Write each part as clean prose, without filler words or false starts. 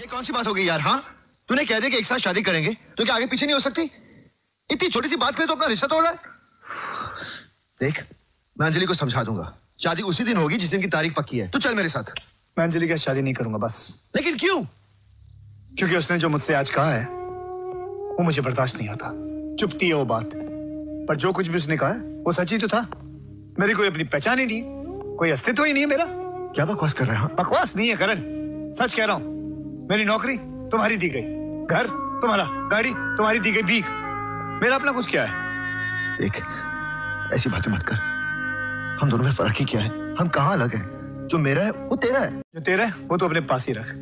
ये कौन सी बात हो गई यार? हाँ, तूने कह दिया कि एक साथ शादी करेंगे तो क्या आगे पीछे नहीं हो सकती? इतनी छोटी सी बात पे तो अपना रिश्ता तोड़ रहा है। देख, मैं अंजलि को समझा दूंगा। शादी उसी दिन होगी जिस दिन की तारीख पक्की है। तू चल मेरे साथ। मैं अंजलि के साथ शादी नहीं करूंगा बस। लेकिन क्यों? क्योंकि उसने जो मुझसे आज कहा है वो मुझे बर्दाश्त नहीं होता। चुपती है वो बात, पर जो कुछ भी उसने कहा है वो सच ही तो था। मेरी कोई अपनी पहचान ही नहीं, कोई अस्तित्व ही नहीं है मेरा। क्या बकवास कर रहे हो? बकवास नहीं है करण, सच कह रहा हूँ। मेरी नौकरी तुम्हारी दी गई, घर तुम्हारा, गाड़ी तुम्हारी दी गई भीख, मेरा अपना कुछ क्या है? देख, ऐसी बातें मत कर। हम दोनों में फर्क ही क्या है? हम कहाँ अलग हैं? जो मेरा है वो तेरा है, जो तेरा है वो तो अपने पास ही रख।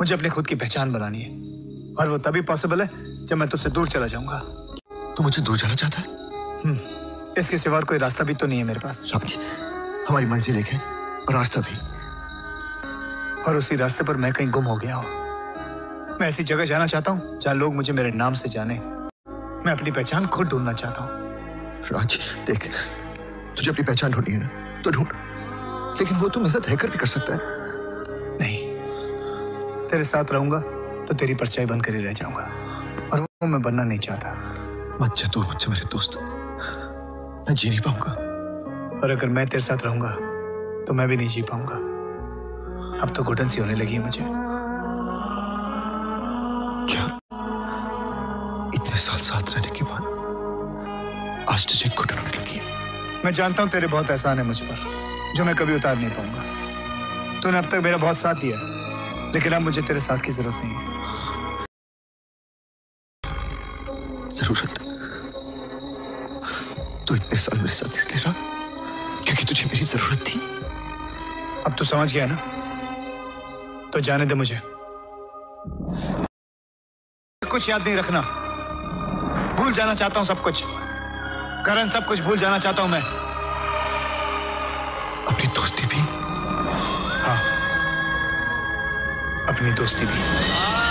मुझे अपने खुद की पहचान बनानी है और वो तभी पॉसिबल है जब मैं तुझसे दूर चला जाऊंगा। तू मुझसे दूर जाना चाहता है? इसके सिवा कोई रास्ता भी तो नहीं है मेरे पास। हमारी मंजिल एक है और रास्ता भी, और उसी रास्ते पर मैं कहीं गुम हो गया हूँ। मैं ऐसी जगह जाना चाहता हूँ जहाँ लोग मुझे मेरे नाम से जाने। मैं अपनी पहचान खुद ढूंढना चाहता हूँ। राज देख, तुझे अपनी पहचान ढूंढनी है ना, तो ढूंढ, लेकिन वो तो मेरे साथ हैकर भी कर सकता है। नहीं, तेरे साथ रहूंगा तो तेरी परछाई बनकर ही रह जाऊंगा और वो मैं बनना नहीं चाहता। मत जा तू मुझसे मेरे दोस्त, मैं जी नहीं पाऊंगा। और अगर मैं तेरे साथ रहूंगा तो मैं भी नहीं जी पाऊंगा। अब तो घुटन सी होने लगी है मुझे। क्या इतने साल साथ रहने के बाद आज तुझे घुटन होने लगी है? मैं जानता हूं तेरे बहुत एहसान है मुझ पर जो मैं कभी उतार नहीं पाऊंगा। तूने अब तक मेरा बहुत साथ दिया, लेकिन अब मुझे तेरे साथ की जरूरत नहीं है। जरूरत? तू इतने साल मेरे साथ इसलिए रहा क्योंकि तुझे मेरी जरूरत थी। अब तू समझ गया ना, तो जाने दे मुझे। कुछ याद नहीं रखना, भूल जाना चाहता हूं सब कुछ। करण, सब कुछ भूल जाना चाहता हूं मैं। अपनी दोस्ती भी? हाँ, अपनी दोस्ती भी।